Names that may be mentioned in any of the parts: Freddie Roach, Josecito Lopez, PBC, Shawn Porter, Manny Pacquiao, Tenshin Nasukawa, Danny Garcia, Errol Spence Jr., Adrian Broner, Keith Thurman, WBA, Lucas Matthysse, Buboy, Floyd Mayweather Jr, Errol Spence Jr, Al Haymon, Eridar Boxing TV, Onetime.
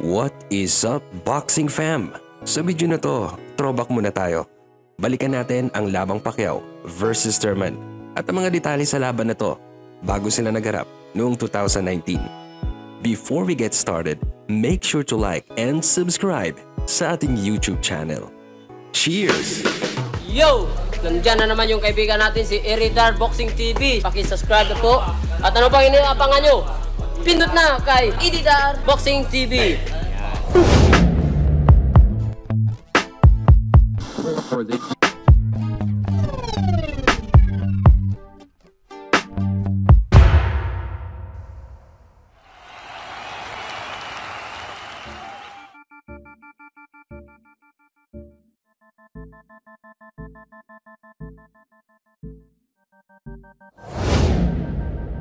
What is up, boxing fam? Sa video na to, throwback muna tayo. Balikan natin ang labang Pacquiao versus Thurman at ang mga detalye sa laban na to bago sila nagharap noong 2019. Before we get started, make sure to like and subscribe sa ating YouTube channel. Cheers! Yo! Nandiyan na naman yung kaibigan natin si Eridar Boxing TV. Paki-subscribe na po. At ano bang inaabangan nyo? Pindot na kay Eridar Boxing TV.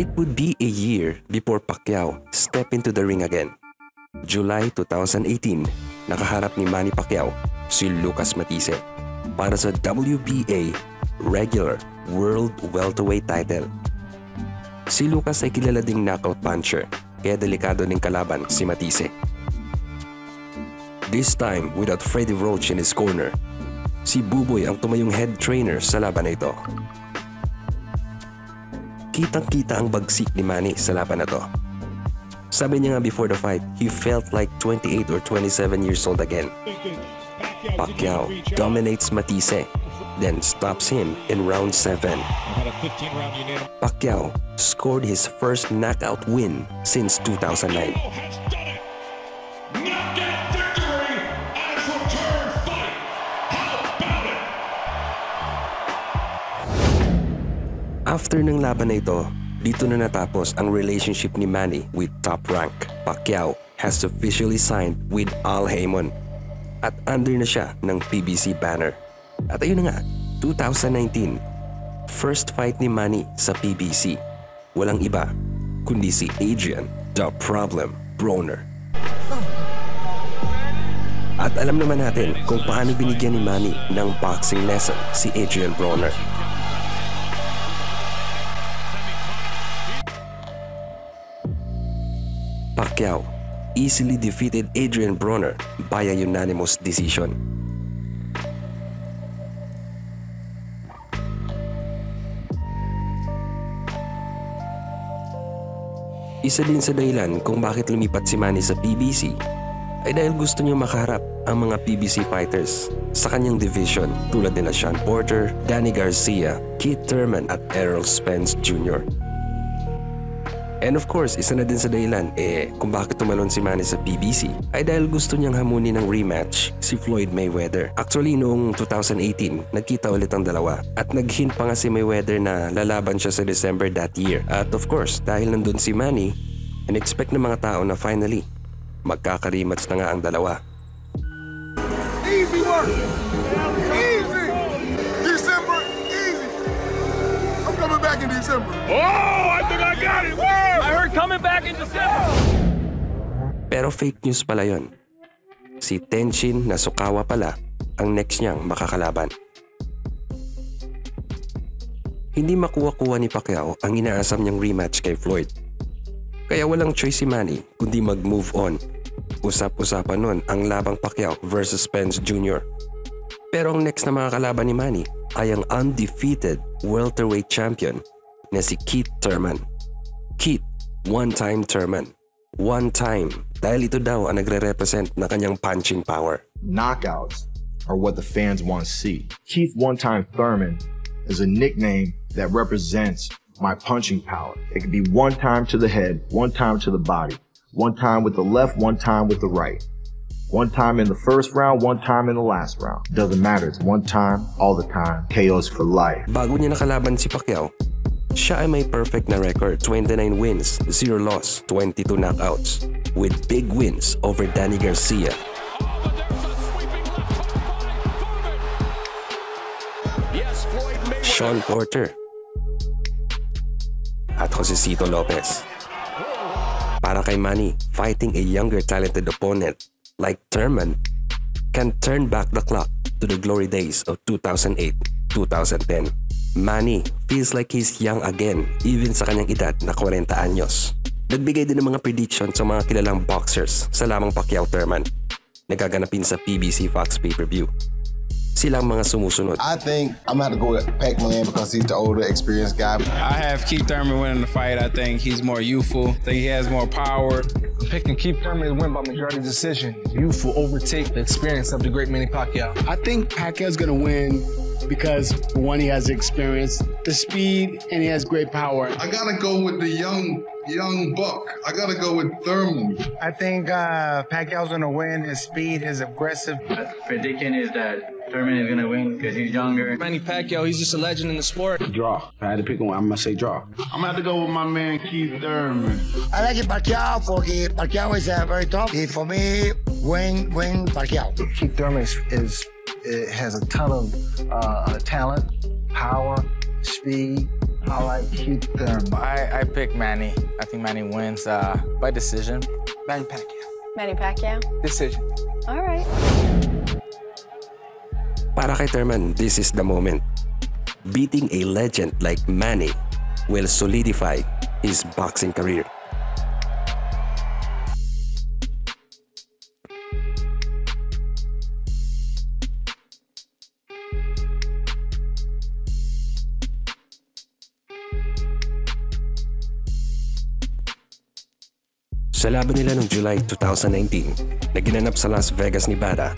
It would be a year before Pacquiao stepped into the ring again. July 2018, nakaharap ni Manny Pacquiao si Lucas Matthysse para sa WBA regular world welterweight title. Si Lucas ay kilala ding knockout puncher, kaya delikado ng kalaban si Matthysse. This time without Freddie Roach in his corner, si Buboy ang tumayong head trainer sa laban na ito. Kitang-kita ang bagsik ni Manny sa laban na to. Sabi niya nga before the fight, he felt like 28 or 27 years old again. Pacquiao dominates Matthysse, then stops him in round 7. Pacquiao scored his first knockout win since 2009. After ng laban na ito, dito na natapos ang relationship ni Manny with Top Rank. Pacquiao has officially signed with Al Haymon at under na siya ng PBC banner. At ayun na nga, 2019, first fight ni Manny sa PBC. Walang iba, kundi si Adrian "The Problem" Broner. At alam naman natin kung paano binigyan ni Manny ng boxing lesson si Adrian Broner. Pacquiao easily defeated Adrian Broner by a unanimous decision. Isa din sa dahilan kung bakit lumipat si Manny sa PBC ay dahil gusto niya makaharap ang mga PBC fighters sa kanyang division tulad nila Shawn Porter, Danny Garcia, Keith Thurman at Errol Spence Jr. And of course, isa na din sa dahilan kung bakit tumalon si Manny sa PBC ay dahil gusto niyang hamunin ng rematch si Floyd Mayweather. Actually, noong 2018, nagkita ulit ang dalawa at naghint pa nga si Mayweather na lalaban siya sa December that year. At of course, dahil nandun si Manny, in-expect ng mga tao na finally, magkakarimats na nga ang dalawa. Easy work! Easy! December, easy! I'm coming back in December. Oh! I think I got it! Whoa! Coming back in December. Pero fake news pala yon. Si Tenshin Nasukawa pala ang next niyang makakalaban. Hindi makuha-kuha ni Pacquiao ang inaasam niyang rematch kay Floyd. Kaya walang choice si Manny kundi mag-move on. Usap-usapan nun ang labang Pacquiao versus Spence Jr. Pero ang next na makakalaban ni Manny ay ang undefeated welterweight champion na si Keith Thurman. Keith "One-time Thurman", one time dahil ito daw ang nagre-represent na kanyang punching power. Knockouts are what the fans want to see. Keith "One-Time" Thurman is a nickname that represents my punching power. It could be one time to the head, one time to the body, one time with the left, one time with the right, one time in the first round, one time in the last round. It doesn't matter, it's one time, all the time. KO's for life. Bago niya nakalaban si Pacquiao, siya ay may perfect na record, 29 wins, 0 loss, 22 knockouts, with big wins over Danny Garcia, Shawn Porter, at Josecito Lopez. Para kay Manny, fighting a younger talented opponent like Thurman can turn back the clock to the glory days of 2008-2010. Manny feels like he's young again even sa kanyang edad na 40 anyos. Nagbigay din ng mga prediction sa mga kilalang boxers sa lamang Pacquiao-Thurman na gaganapin sa PBC Fox pay-per-view. Silang mga sumusunod. I think I'm gonna have to go with Pacquiao because he's the older, experienced guy. I have Keith Thurman winning the fight. I think he's more youthful. I think he has more power. Picking Keith Thurman to win by majority decision. Youth will overtake the experience of the great Manny Pacquiao. I think Pacquiao's gonna win because, for one, he has the experience, the speed, and he has great power. I gotta go with the young buck. I gotta go with Thurman. I think Pacquiao's gonna win. His speed, his aggressive. Prediction is that Thurman is gonna win because he's younger. Manny Pacquiao, he's just a legend in the sport. Draw. If I had to pick one, I'm gonna say draw. I'm gonna have to go with my man Keith Thurman. I like Pacquiao because Pacquiao is very tough. And for me, win Pacquiao. Keith Thurman has a ton of talent, power, speed. I like Keith Thurman. I pick Manny. I think Manny wins by decision. Manny Pacquiao. Manny Pacquiao. Decision. All right. Para kay Thurman, this is the moment. Beating a legend like Manny will solidify his boxing career. Sa laban nila noong July 2019 na ginanap sa Las Vegas, Nevada,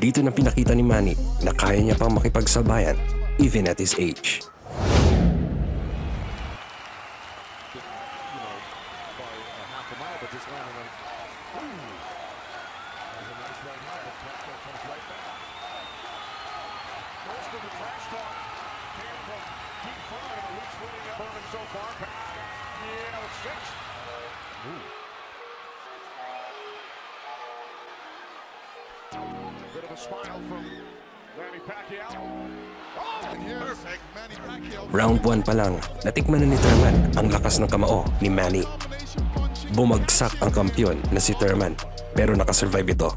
dito na pinakita ni Manny na kaya niya pang makipagsabayan even at his age. Round 1 pa lang, natikman na ni Thurman ang lakas ng kamao ni Manny. Bumagsak ang kampiyon na si Thurman pero nakasurvive ito.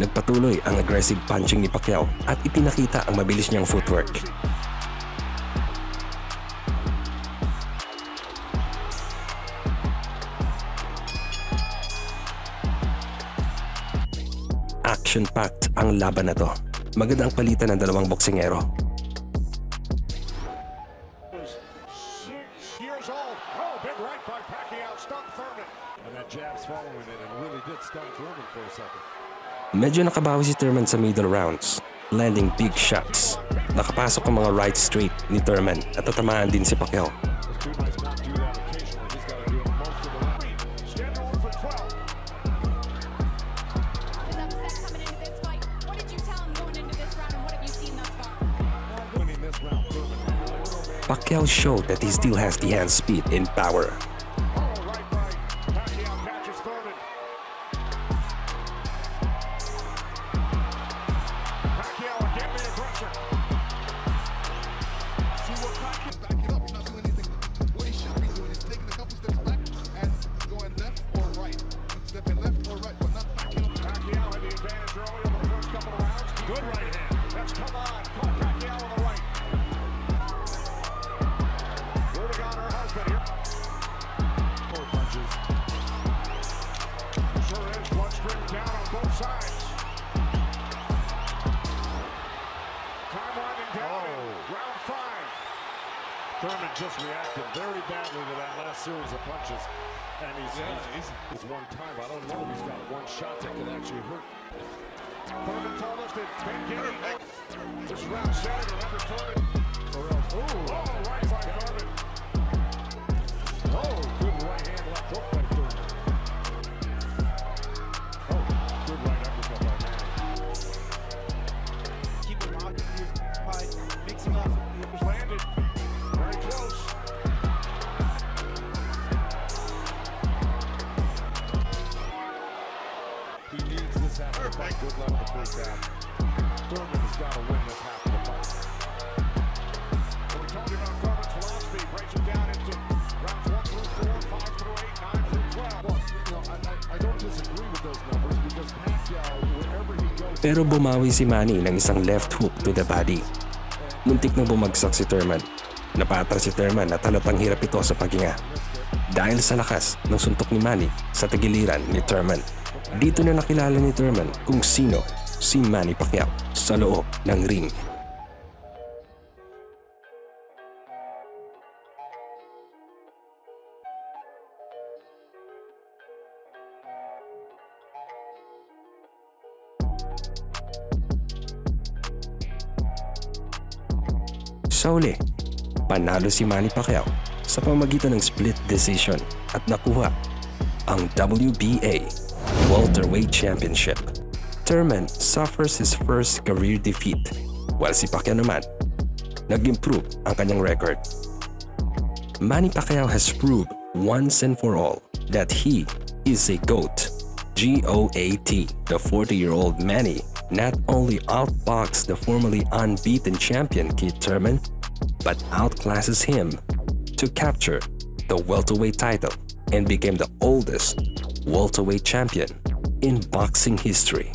Nagpatuloy ang aggressive punching ni Pacquiao at ipinakita ang mabilis niyang footwork. Action-packed ang laban na to. Maganda ang palitan ng dalawang boksingero. Medyo nakabawi si Thurman sa middle rounds, landing big shots. Nakapasok ang mga right straight ni Thurman at tatamaan din si Pacquiao. Pacquiao showed that he still has the hand speed and power. Thurman just reacted very badly to that last series of punches, and he's one time. I don't know if he's got one shot that can actually hurt. Thurman told us that Ben Gator makes this round seven after Thurman. Ooh, oh, right by Thurman. Oh, good right hand left hook by Thurman. Oh, good right uppercut by Manny. Keep him out of here by mixing up. He was landed. Very close. He needs this after the fight. Good luck in the first half. Thurman has got to win this half of the fight. We told you about Thurman's philosophy. Breaks it down into rounds 1 through 4, 5 through 8, 9 through 12. Well, you know, I don't disagree with those numbers because Pacquiao, wherever he goes... Pero bumawi si Manny ng isang left hook to the body. Muntik nang bumagsak si Thurman. Napatras si Thurman at halatang hirap ito sa paghinga. Dahil sa lakas ng suntok ni Manny sa tagiliran ni Thurman. Dito na nakilala ni Thurman kung sino si Manny Pacquiao sa loob ng ring. Sa uli, panalo si Manny Pacquiao sa pamagitan ng split decision at nakuha ang WBA Welterweight Championship. Thurman suffers his first career defeat, while si Pacquiao naman nag-improve ang kanyang record. Manny Pacquiao has proved once and for all that he is a GOAT. G-O-A-T. The 40-year-old Manny not only outboxed the formerly unbeaten champion Keith Thurman, but outclasses him to capture the welterweight title and became the oldest welterweight champion in boxing history.